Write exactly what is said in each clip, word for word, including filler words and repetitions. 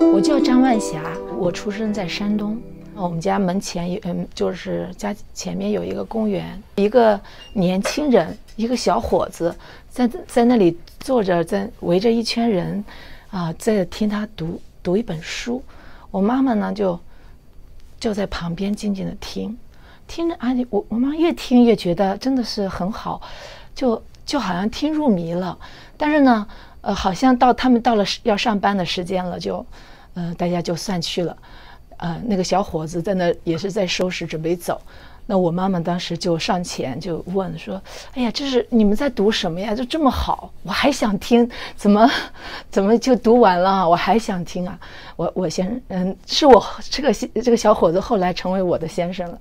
我叫张万霞，我出生在山东。我们家门前，嗯，就是家前面有一个公园，一个年轻人，一个小伙子，在在那里坐着，在围着一圈人，啊、呃，在听他读读一本书。我妈妈呢，就就在旁边静静的听，听着啊，我我妈越听越觉得真的是很好，就就好像听入迷了。但是呢。 呃，好像到他们到了要上班的时间了，就，呃，大家就散去了。呃，那个小伙子在那也是在收拾，准备走。那我妈妈当时就上前就问说：“哎呀，这是你们在读什么呀？就这么好，我还想听，怎么，怎么就读完了？我还想听啊！我我先，嗯，是我这个这个小伙子后来成为我的先生了。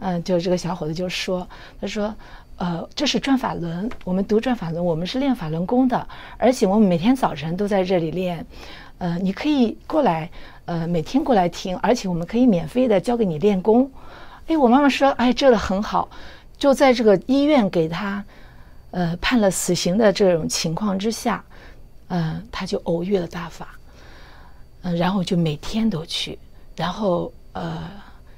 嗯，就这个小伙子就说，他说。” 呃，这是转法轮，我们读转法轮，我们是练法轮功的，而且我们每天早晨都在这里练。呃，你可以过来，呃，每天过来听，而且我们可以免费的教给你练功。哎，我妈妈说，哎，这个很好，就在这个医院给他，呃，判了死刑的这种情况之下，嗯、呃，他就偶遇了大法，嗯、呃，然后就每天都去，然后呃，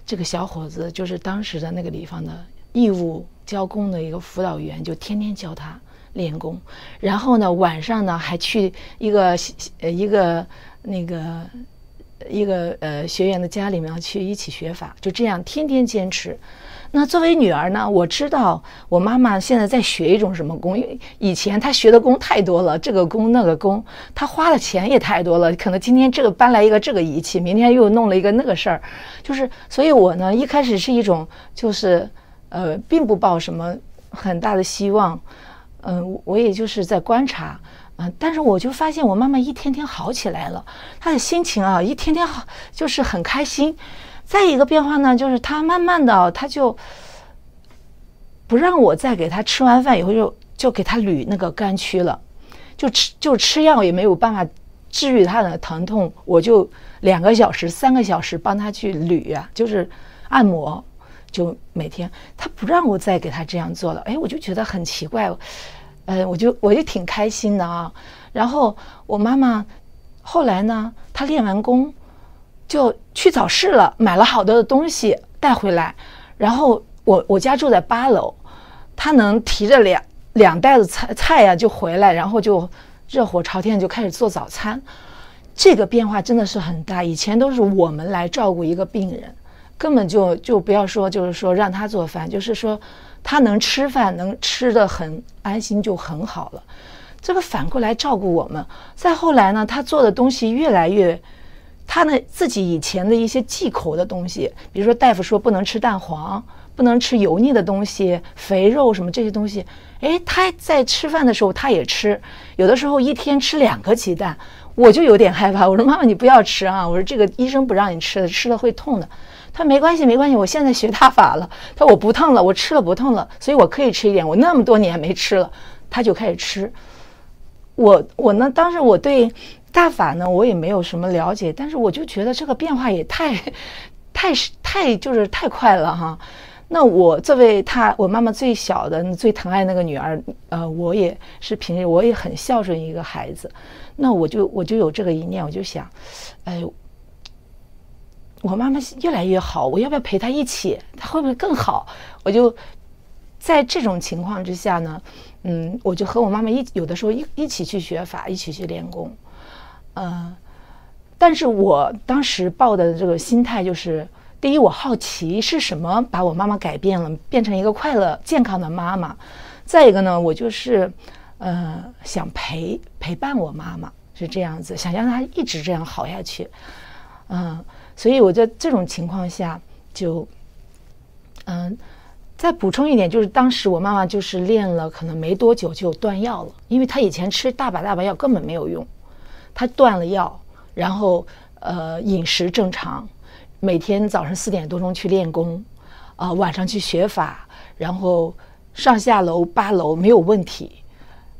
这个小伙子就是当时的那个地方的义务。 教功的一个辅导员就天天教他练功，然后呢晚上呢还去一个呃一个那个一个呃学员的家里面去一起学法，就这样天天坚持。那作为女儿呢，我知道我妈妈现在在学一种什么功，因为以前她学的功太多了，这个功那个功，她花的钱也太多了，可能今天这个搬来一个这个仪器，明天又弄了一个那个事儿，就是所以我呢一开始是一种就是。 呃，并不抱什么很大的希望，嗯、呃，我也就是在观察，嗯、呃，但是我就发现我妈妈一天天好起来了，她的心情啊，一天天好，就是很开心。再一个变化呢，就是她慢慢的，她就不让我再给她吃完饭以后就就给她捋那个肝区了，就吃就吃药也没有办法治愈她的疼痛，我就两个小时、三个小时帮她去捋啊，就是按摩。 就每天他不让我再给他这样做了，哎，我就觉得很奇怪，呃，我就我就挺开心的啊。然后我妈妈后来呢，她练完功就去早市了，买了好多的东西带回来。然后我我家住在八楼，她能提着两两袋子菜菜呀、啊、就回来，然后就热火朝天就开始做早餐。这个变化真的是很大，以前都是我们来照顾一个病人。 根本就就不要说，就是说让他做饭，就是说他能吃饭，能吃得很安心就很好了。这个反过来照顾我们。再后来呢，他做的东西越来越，他呢自己以前的一些忌口的东西，比如说大夫说不能吃蛋黄，不能吃油腻的东西，肥肉什么这些东西。哎，他在吃饭的时候他也吃，有的时候一天吃两个鸡蛋，我就有点害怕。我说妈妈你不要吃啊，我说这个医生不让你吃的，吃了会痛的。 他没关系，没关系，我现在学大法了。他说我不痛了，我吃了不痛了，所以我可以吃一点。我那么多年没吃了，他就开始吃。我我呢，当时我对大法呢，我也没有什么了解，但是我就觉得这个变化也太，太太就是太快了哈。那我作为他，我妈妈最小的、最疼爱那个女儿，呃，我也是平时我也很孝顺一个孩子。那我就我就有这个一念，我就想，哎。 我妈妈越来越好，我要不要陪她一起？她会不会更好？我就在这种情况之下呢，嗯，我就和我妈妈一有的时候一一起去学法，一起去练功，嗯、呃。但是我当时抱的这个心态就是，第一，我好奇是什么把我妈妈改变了，变成一个快乐健康的妈妈；再一个呢，我就是，呃，想陪陪伴我妈妈是这样子，想让她一直这样好下去，嗯、呃。 所以我在这种情况下就，嗯，再补充一点，就是当时我妈妈就是练了，可能没多久就断药了，因为她以前吃大把大把药根本没有用，她断了药，然后呃饮食正常，每天早上四点多钟去练功，啊、呃、晚上去学法，然后上下楼八楼没有问题，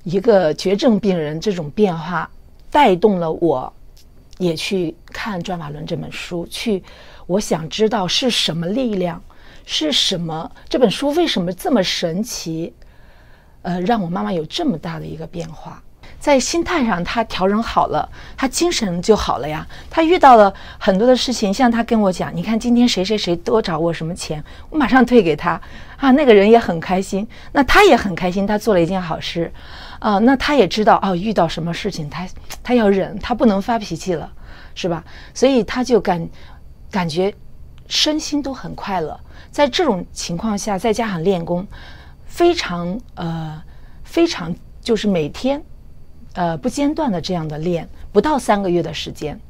一个绝症病人这种变化带动了我。 也去看《转法轮》这本书，去，我想知道是什么力量，是什么这本书为什么这么神奇，呃，让我妈妈有这么大的一个变化。在心态上他调整好了，他精神就好了呀。他遇到了很多的事情，像他跟我讲，你看今天谁谁谁多找我什么钱，我马上退给他啊，那个人也很开心，那他也很开心，他做了一件好事啊、呃，那他也知道哦，遇到什么事情他他要忍，他不能发脾气了，是吧？所以他就感感觉身心都很快乐。在这种情况下，再加上练功，非常呃非常就是每天。 呃，不间断的这样的练，不到三个月的时间，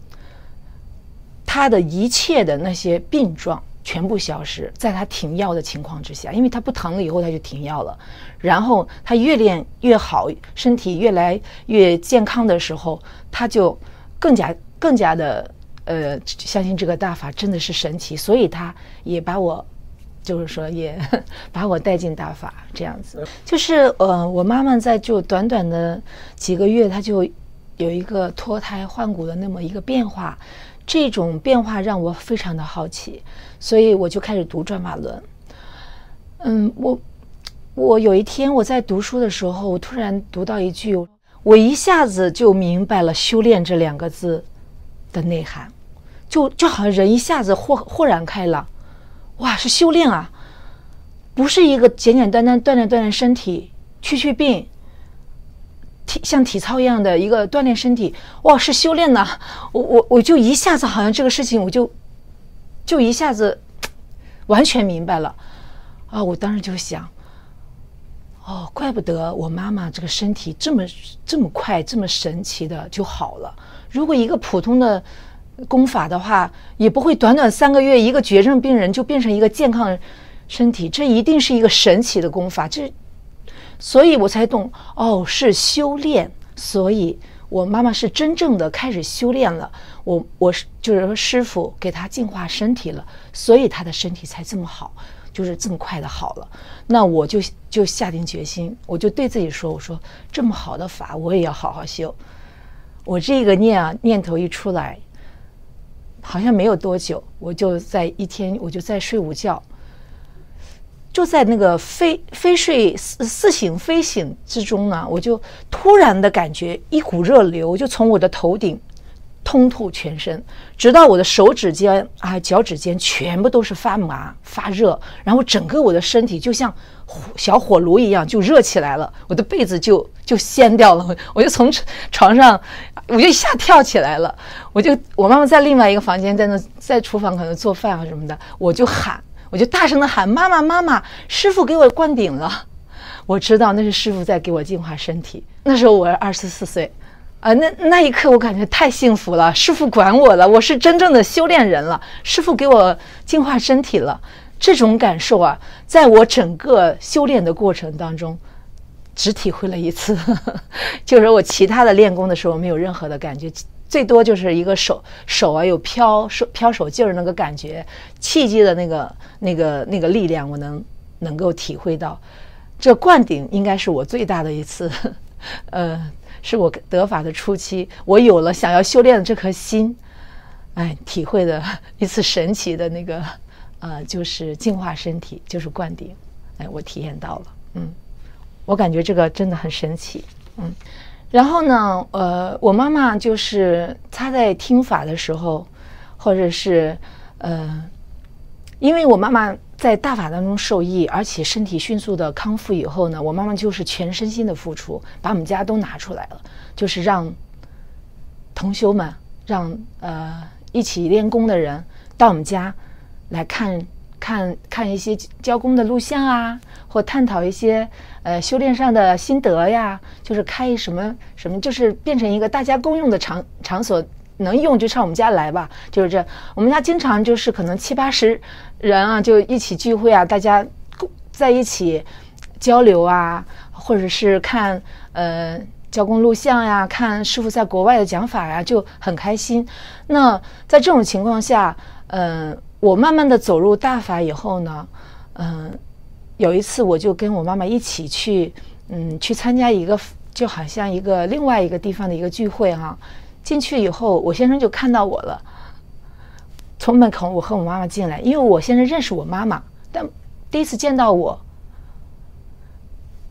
他的一切的那些病状全部消失。在他停药的情况之下，因为他不疼了以后他就停药了，然后他越练越好，身体越来越健康的时候，他就更加更加的呃相信这个大法真的是神奇，所以他也把我。 就是说，也把我带进大法这样子。就是呃，我妈妈在就短短的几个月，她就有一个脱胎换骨的那么一个变化。这种变化让我非常的好奇，所以我就开始读转法轮。嗯，我我有一天我在读书的时候，我突然读到一句，我一下子就明白了“修炼”这两个字的内涵，就就好像人一下子豁豁然开朗。 哇，是修炼啊，不是一个简简单单锻炼锻炼身体、去去病、体像体操一样的一个锻炼身体。哇，是修炼呐！我我我就一下子好像这个事情，我就就一下子完全明白了啊！我当时就想，哦，怪不得我妈妈这个身体这么这么快、这么神奇的就好了。如果一个普通的 功法的话，也不会短短三个月，一个绝症病人就变成一个健康身体，这一定是一个神奇的功法。这，所以我才懂哦，是修炼。所以我妈妈是真正的开始修炼了。我我是就是说，师父给她净化身体了，所以她的身体才这么好，就是这么快的好了。那我就就下定决心，我就对自己说，我说这么好的法，我也要好好修。我这个念啊念头一出来。 好像没有多久，我就在一天，我就在睡午觉，就在那个非非睡似似醒非醒之中呢，我就突然的感觉一股热流就从我的头顶通透全身，直到我的手指尖啊、脚趾尖全部都是发麻发热，然后整个我的身体就像小火炉一样就热起来了，我的被子就就掀掉了，我就从床上。 我就一下跳起来了，我就我妈妈在另外一个房间，在那在厨房可能做饭啊什么的，我就喊，我就大声的喊妈妈妈妈，师父给我灌顶了，我知道那是师父在给我净化身体。那时候我二十四岁，啊、呃，那那一刻我感觉太幸福了，师父管我了，我是真正的修炼人了，师父给我净化身体了，这种感受啊，在我整个修炼的过程当中。 只体会了一次，呵呵就是我其他的练功的时候没有任何的感觉，最多就是一个手手啊有飘手飘手劲儿那个感觉，气机的那个那个那个力量，我能能够体会到。这灌顶应该是我最大的一次，呃，是我得法的初期，我有了想要修炼的这颗心，哎，体会的一次神奇的那个，呃，就是净化身体，就是灌顶，哎，我体验到了，嗯。 我感觉这个真的很神奇，嗯，然后呢，呃，我妈妈就是她在听法的时候，或者是呃，因为我妈妈在大法当中受益，而且身体迅速的康复以后呢，我妈妈就是全身心的付出，把我们家都拿出来了，就是让同修们，让呃一起练功的人到我们家来看。 看看一些教功的录像啊，或探讨一些呃修炼上的心得呀，就是开什么什么，就是变成一个大家公用的场场所，能用就上我们家来吧。就是这，我们家经常就是可能七八十人啊，就一起聚会啊，大家在一起交流啊，或者是看呃教功录像呀，看师父在国外的讲法呀，就很开心。那在这种情况下，嗯、呃。 我慢慢的走入大法以后呢，嗯、呃，有一次我就跟我妈妈一起去，嗯，去参加一个就好像一个另外一个地方的一个聚会哈、啊。进去以后，我先生就看到我了，从门口我和我妈妈进来，因为我先生认识我妈妈，但第一次见到我，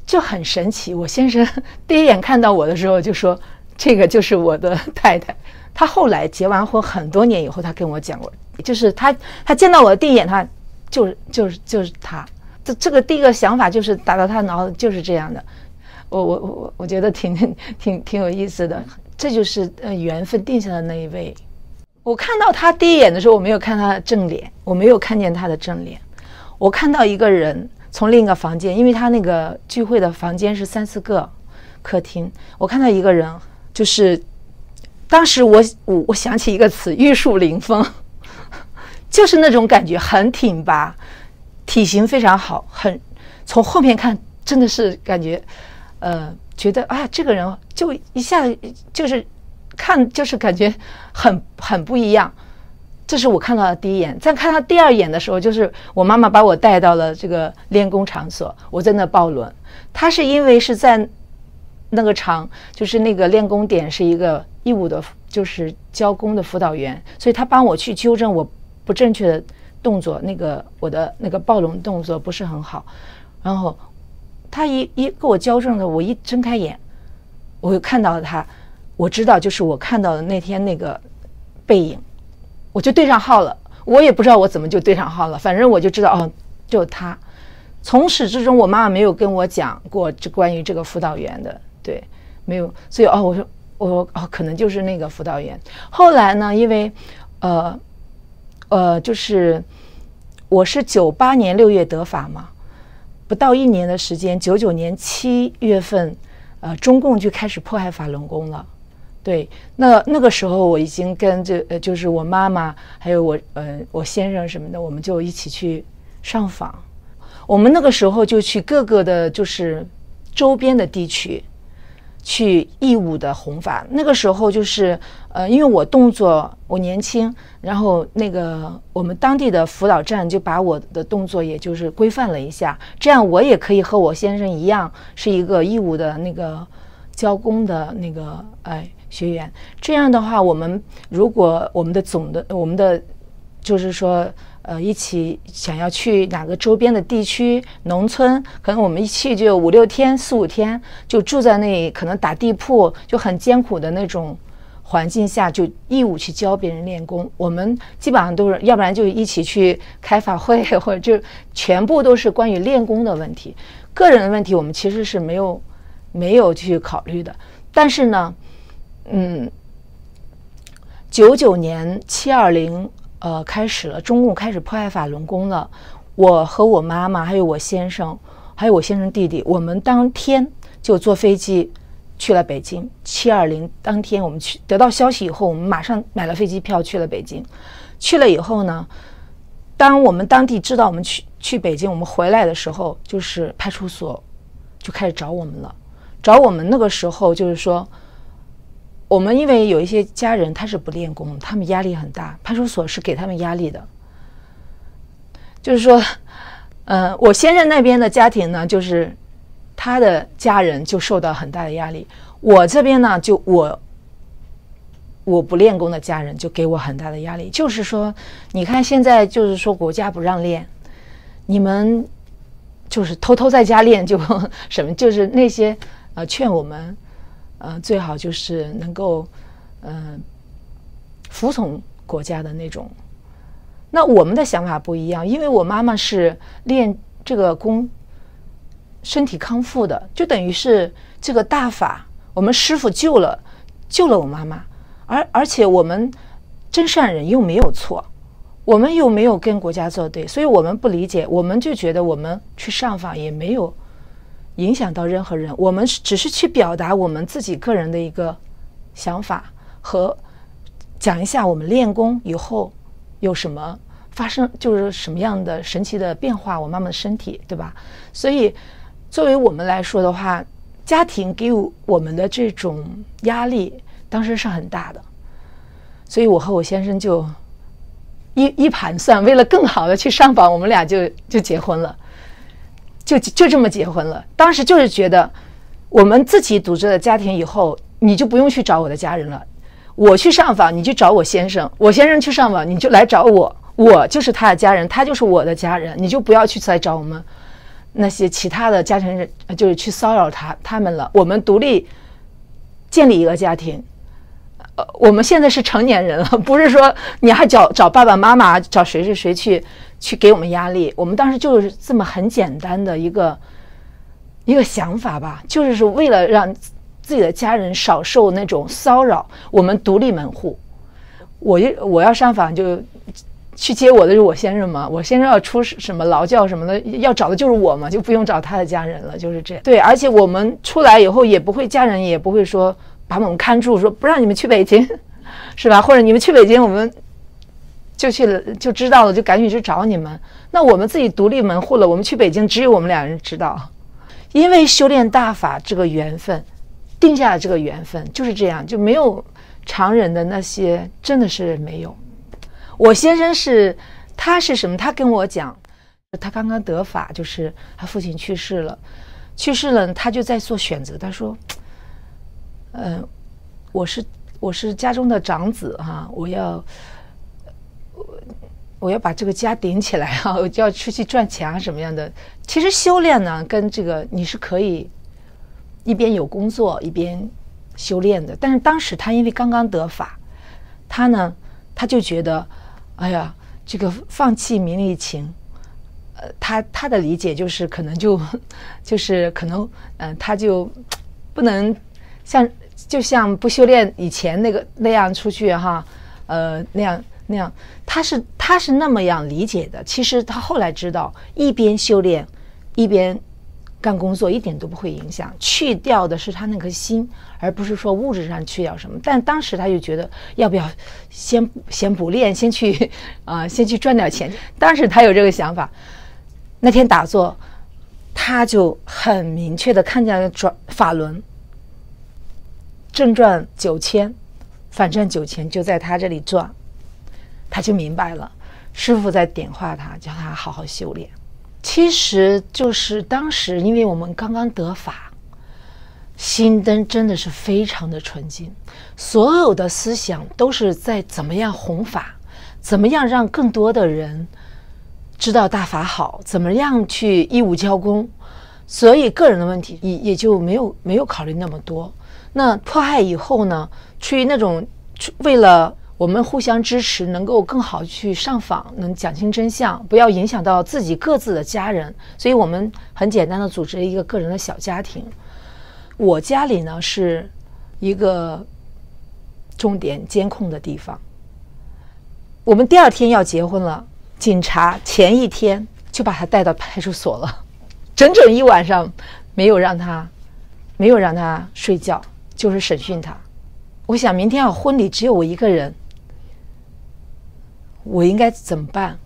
就很神奇。我先生第一眼看到我的时候就说，这个就是我的太太。他后来结完婚很多年以后，他跟我讲过，就是他他见到我的第一眼，他就是就是就是他。这这个第一个想法就是打到他脑就是这样的。我我我我觉得挺挺挺有意思的，这就是呃缘分定下的那一位。我看到他第一眼的时候，我没有看他的正脸，我没有看见他的正脸，我看到一个人从另一个房间，因为他那个聚会的房间是三四个客厅，我看到一个人，就是当时我我我想起一个词，玉树临风，就是那种感觉，很挺拔，体型非常好，很从后面看真的是感觉。呃，觉得啊，这个人就一下就是看，就是感觉很很不一样。这是我看到的第一眼。再看他第二眼的时候，就是我妈妈把我带到了这个练功场所，我在那抱轮。他是因为是在那个场，就是那个练功点是一个义务的，就是教功的辅导员，所以他帮我去纠正我不正确的动作，那个我的那个抱轮动作不是很好，然后。他一一给我矫正的，我一睁开眼，我就看到了他，我知道就是我看到的那天那个背影，我就对上号了。我也不知道我怎么就对上号了，反正我就知道哦，就是他。从始至终，我妈妈没有跟我讲过这关于这个辅导员的，对，没有。所以哦，我说我说哦，可能就是那个辅导员。后来呢，因为呃呃，就是我是九八年六月得法嘛。不到一年的时间，九九年七月份，呃，中共就开始迫害法轮功了。对，那那个时候我已经跟这、呃、就是我妈妈还有我呃我先生什么的，我们就一起去上访。我们那个时候就去各个的，就是周边的地区，去义务的弘法。那个时候就是呃，因为我动作我年轻，然后那个我们当地的辅导站就把我的动作也就是规范了一下，这样我也可以和我先生一样是一个义务的那个教功的那个哎学员。这样的话，我们如果我们的总的我们的就是说呃一起想要去哪个周边的地区农村，可能我们一去就五六天四五天就住在那里，可能打地铺，就很艰苦的那种环境下就义务去教别人练功。我们基本上都是，要不然就一起去开法会，或者就全部都是关于练功的问题。个人的问题我们其实是没有没有去考虑的。但是呢，嗯，九九年七二零呃开始了，中共开始迫害法轮功了。我和我妈妈，还有我先生，还有我先生弟弟，我们当天就坐飞机。去了北京，七二零当天我们去得到消息以后，我们马上买了飞机票去了北京。去了以后呢，当我们当地知道我们去去北京，我们回来的时候，就是派出所就开始找我们了。找我们那个时候就是说，我们因为有一些家人他是不练功，他们压力很大，派出所是给他们压力的。就是说，呃，我先生那边的家庭呢，就是。他的家人就受到很大的压力，我这边呢，就我我不练功的家人就给我很大的压力，就是说，你看现在就是说国家不让练，你们就是偷偷在家练就什么，就是那些呃劝我们，呃最好就是能够嗯、呃、服从国家的那种。那我们的想法不一样，因为我妈妈是练这个功。身体康复的，就等于是这个大法，我们师父救了救了我妈妈，而而且我们真善人又没有错，我们又没有跟国家作对，所以我们不理解，我们就觉得我们去上访也没有影响到任何人，我们只是去表达我们自己个人的一个想法和讲一下我们练功以后有什么发生，就是什么样的神奇的变化，我妈妈的身体，对吧？所以。作为我们来说的话，家庭给我们的这种压力当时是很大的，所以我和我先生就一一盘算，为了更好的去上访，我们俩就就结婚了，就就这么结婚了。当时就是觉得我们自己组织了家庭以后，你就不用去找我的家人了，我去上访你就找我先生，我先生去上访你就来找我，我就是他的家人，他就是我的家人，你就不要去再找我们。那些其他的家庭人，就是去骚扰他他们了。我们独立建立一个家庭，呃，我们现在是成年人了，不是说你还找找爸爸妈妈，找谁是谁去去给我们压力。我们当时就是这么很简单的一个一个想法吧，就是说为了让自己的家人少受那种骚扰，我们独立门户。我我要上访就。去接我的是我先生嘛，我先生要出什么劳教什么的，要找的就是我嘛，就不用找他的家人了，就是这样。对，而且我们出来以后也不会，家人也不会说把我们看住，说不让你们去北京，是吧？或者你们去北京，我们就去了就知道了，就赶紧去找你们。那我们自己独立门户了，我们去北京只有我们俩人知道，因为修炼大法这个缘分，定下了这个缘分就是这样，就没有常人的那些，真的是没有。我先生是，他是什么？他跟我讲，他刚刚得法，就是他父亲去世了，去世了，他就在做选择。他说：“嗯、呃，我是我是家中的长子哈、啊，我要我我要把这个家顶起来啊，我就要出去赚钱啊，什么样的？其实修炼呢，跟这个你是可以一边有工作一边修炼的。但是当时他因为刚刚得法，他呢他就觉得。”哎呀，这个放弃名利情，呃，他他的理解就是可能就，就是可能，嗯、呃，他就不能像就像不修炼以前那个那样出去哈，呃，那样那样，他是他是那么样理解的。其实他后来知道，一边修炼，一边干工作，一点都不会影响。去掉的是他那颗心，而不是说物质上去掉什么。但当时他就觉得，要不要先先不练，先去啊、呃，先去赚点钱。当时他有这个想法。那天打坐，他就很明确的看见了转法轮，正转九千，反转九千，就在他这里转，他就明白了，师父在点化他，叫他好好修炼。其实就是当时，因为我们刚刚得法，心灯真的是非常的纯净，所有的思想都是在怎么样弘法，怎么样让更多的人知道大法好，怎么样去义务教工，所以个人的问题也也就没有没有考虑那么多。那迫害以后呢，出于那种为了。我们互相支持，能够更好去上访，能讲清真相，不要影响到自己各自的家人。所以我们很简单的组织一个个人的小家庭。我家里呢是一个重点监控的地方。我们第二天要结婚了，警察前一天就把他带到派出所了，整整一晚上没有让他没有让他睡觉，就是审讯他。我想明天要婚礼，只有我一个人。我应该怎么办？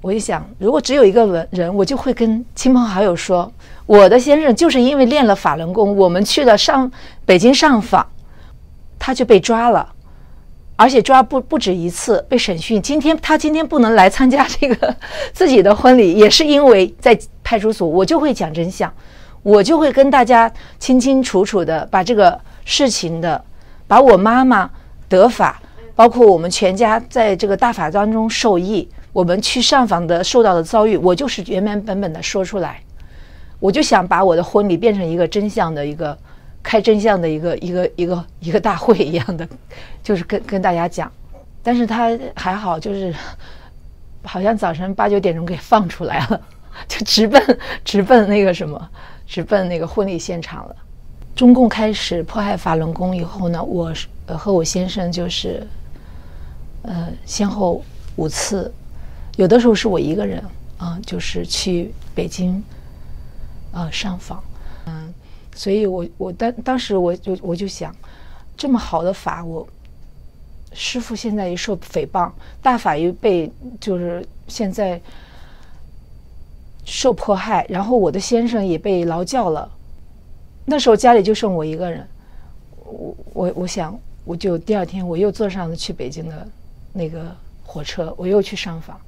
我一想，如果只有一个人，我就会跟亲朋好友说，我的先生就是因为练了法轮功，我们去了上北京上访，他就被抓了，而且抓不不止一次，被审讯。今天他今天不能来参加这个自己的婚礼，也是因为在派出所。我就会讲真相，我就会跟大家清清楚楚的把这个事情的，把我妈妈得法，包括我们全家在这个大法当中受益，我们去上访的受到的遭遇，我就是原原本本的说出来。我就想把我的婚礼变成一个真相的一个开真相的一个一个一个一个大会一样的，就是跟跟大家讲。但是他还好，就是好像早晨八九点钟给放出来了，就直奔直奔那个什么，直奔那个婚礼现场了。中共开始迫害法轮功以后呢，我和我先生就是，呃，先后五次，有的时候是我一个人啊、呃，就是去北京，呃，上访，嗯，所以我我当当时我就我就想，这么好的法，我师父现在也受诽谤，大法又被就是现在受迫害，然后我的先生也被劳教了。那时候家里就剩我一个人，我我我想，我就第二天我又坐上了去北京的那个火车，我又去上访。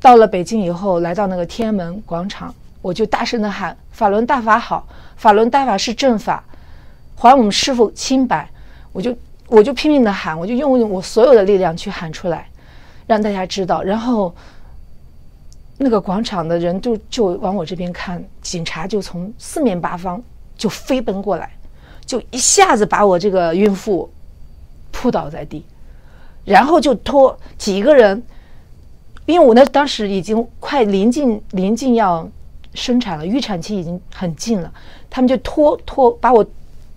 到了北京以后，来到那个天安门广场，我就大声的喊：“法轮大法好！法轮大法是正法，还我们师父清白！”我就我就拼命的喊，我就用我所有的力量去喊出来，让大家知道。然后。那个广场的人就就往我这边看，警察就从四面八方就飞奔过来，就一下子把我这个孕妇扑倒在地，然后就拖几个人，因为我那当时已经快临近临近要生产了，预产期已经很近了，他们就拖拖把我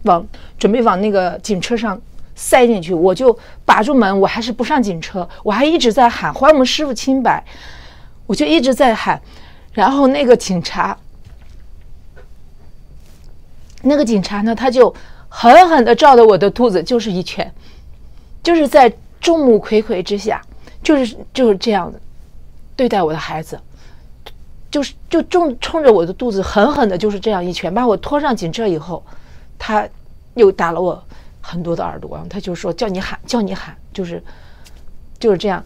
往准备往那个警车上塞进去，我就把住门，我还是不上警车，我还一直在喊还我们师傅清白。我就一直在喊，然后那个警察，那个警察呢，他就狠狠的照着我的肚子就是一拳，就是在众目睽睽之下，就是就是这样的对待我的孩子，就是就冲冲着我的肚子狠狠的就是这样一拳，把我拖上警车以后，他又打了我很多的耳光，他就说叫你喊叫你喊，就是就是这样。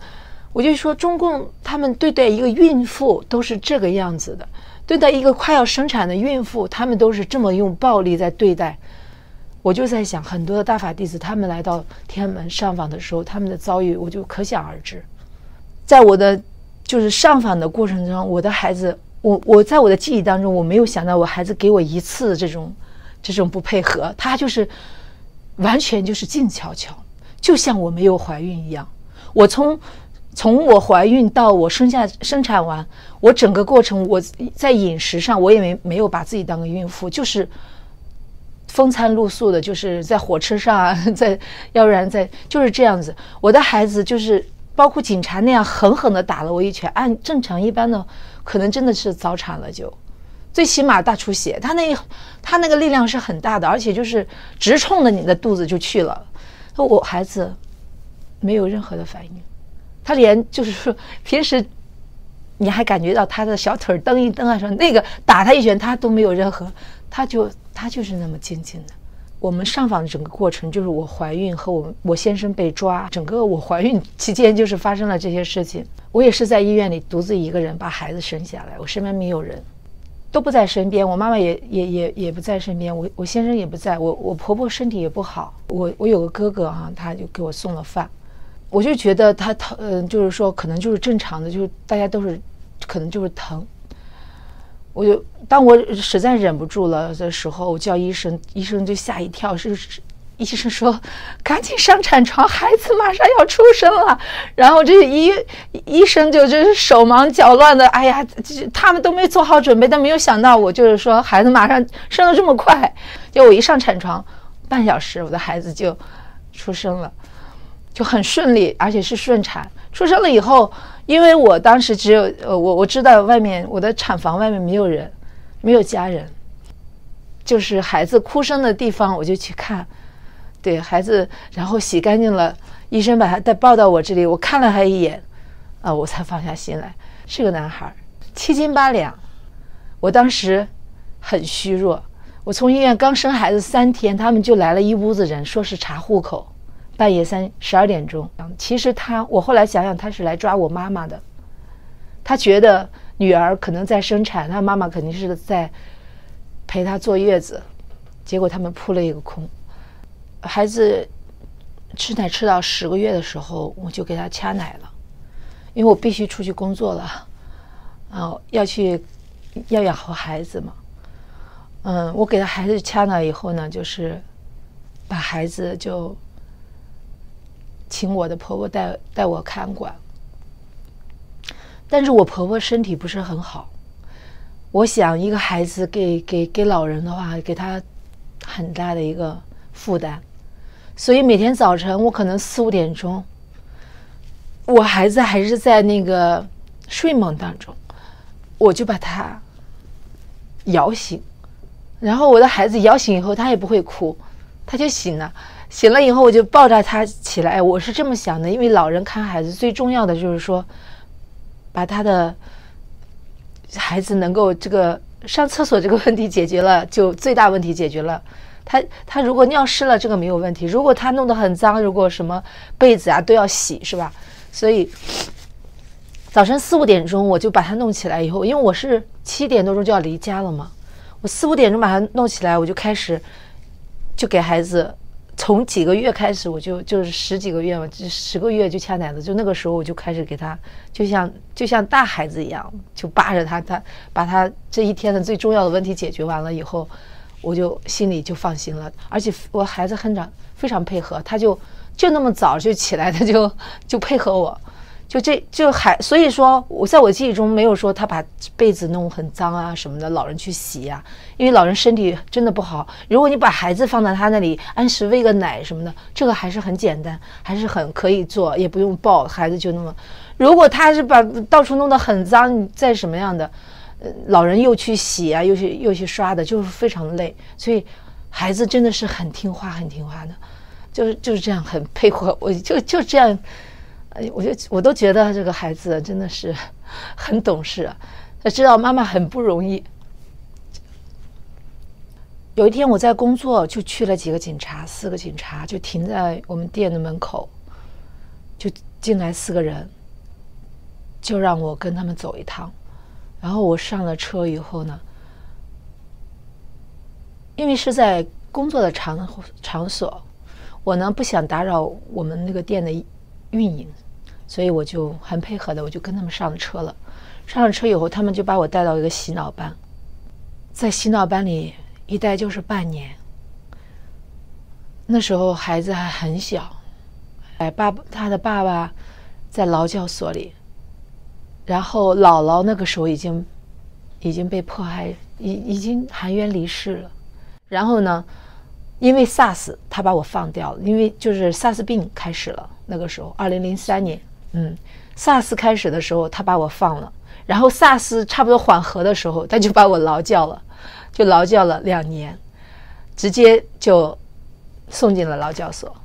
我就说，中共他们对待一个孕妇都是这个样子的，对待一个快要生产的孕妇，他们都是这么用暴力在对待。我就在想，很多的大法弟子他们来到天安门上访的时候，他们的遭遇我就可想而知。在我的就是上访的过程中，我的孩子，我我在我的记忆当中，我没有想到我孩子给我一次这种这种不配合，他就是完全就是静悄悄，就像我没有怀孕一样。我从从我怀孕到我生下生产完，我整个过程我在饮食上我也没没有把自己当个孕妇，就是风餐露宿的，就是在火车上啊，在要不然在就是这样子。我的孩子就是包括警察那样狠狠的打了我一拳，按正常一般的可能真的是早产了，就最起码大出血，他那他那个力量是很大的，而且就是直冲着你的肚子就去了。我孩子没有任何的反应。他连就是说，平时你还感觉到他的小腿蹬一蹬啊，说那个打他一拳，他都没有任何，他就他就是那么静静的。我们上访的整个过程，就是我怀孕和我我先生被抓，整个我怀孕期间就是发生了这些事情。我也是在医院里独自一个人把孩子生下来，我身边没有人，都不在身边，我妈妈也也也也不在身边，我我先生也不在，我我婆婆身体也不好，我我有个哥哥啊，他就给我送了饭。我就觉得他疼，嗯、呃，就是说可能就是正常的，就是大家都是，可能就是疼。我就当我实在忍不住了的时候，我叫医生，医生就吓一跳，是医生说赶紧上产床，孩子马上要出生了。然后这医医生就就是手忙脚乱的，哎呀，他们都没做好准备，但没有想到我就是说孩子马上生得这么快，就我一上产床，半小时我的孩子就出生了。就很顺利，而且是顺产。出生了以后，因为我当时只有呃，我我知道外面我的产房外面没有人，没有家人，就是孩子哭声的地方我就去看，对孩子，然后洗干净了，医生把他带抱到我这里，我看了他一眼，啊、呃，我才放下心来，是个男孩，七斤八两。我当时很虚弱，我从医院刚生孩子三天，他们就来了一屋子人，说是查户口。半夜三十二点钟，其实他，我后来想想，他是来抓我妈妈的。他觉得女儿可能在生产，他妈妈肯定是在陪他坐月子，结果他们扑了一个空。孩子吃奶吃到十个月的时候，我就给他掐奶了，因为我必须出去工作了，啊，要去要养活孩子嘛。嗯，我给他孩子掐奶以后呢，就是把孩子就。请我的婆婆带带我看管，但是我婆婆身体不是很好，我想一个孩子给给给老人的话，给他很大的一个负担，所以每天早晨我可能四五点钟，我孩子还是在那个睡梦当中，我就把他摇醒，然后我的孩子摇醒以后，他也不会哭，他就醒了。醒了以后，我就抱着他起来。我是这么想的，因为老人看孩子最重要的就是说，把他的孩子能够这个上厕所这个问题解决了，就最大问题解决了。他他如果尿湿了，这个没有问题；如果他弄得很脏，如果什么被子啊都要洗，是吧？所以早晨四五点钟我就把他弄起来以后，因为我是七点多钟就要离家了嘛，我四五点钟把他弄起来，我就开始就给孩子。从几个月开始，我就就是十几个月嘛，十个月就掐奶子，就那个时候我就开始给他，就像就像大孩子一样，就扒着他，他把他这一天的最重要的问题解决完了以后，我就心里就放心了。而且我孩子很长非常配合，他就就那么早就起来，他就就配合我，就这就还所以说我在我记忆中没有说他把被子弄很脏啊什么的，老人去洗呀、啊，因为老人身体真的不好。如果你把孩子放在他那里按时喂个奶什么的，这个还是很简单，还是很可以做，也不用抱孩子就那么。如果他是把到处弄得很脏，你再什么样的，呃，老人又去洗啊，又去又去刷的，就是非常累。所以孩子真的是很听话，很听话的，就是就是这样很配合，我就就这样。我就我都觉得这个孩子真的是很懂事、啊，他知道妈妈很不容易。有一天我在工作，就去了几个警察，四个警察就停在我们店的门口，就进来四个人，就让我跟他们走一趟。然后我上了车以后呢，因为是在工作的场场所，我呢不想打扰我们那个店的运营，所以我就很配合的，我就跟他们上了车了。上了车以后，他们就把我带到一个洗脑班，在洗脑班里一待就是半年。那时候孩子还很小，哎，爸他的爸爸在劳教所里，然后姥姥那个时候已经已经被迫害，已已经含冤离世了。然后呢，因为 SARS 他把我放掉了，因为就是 SARS 病开始了。那个时候二零零三年，嗯 SARS 开始的时候他把我放了，然后 SARS 差不多缓和的时候他就把我劳教了，就劳教了两年，直接就送进了劳教所。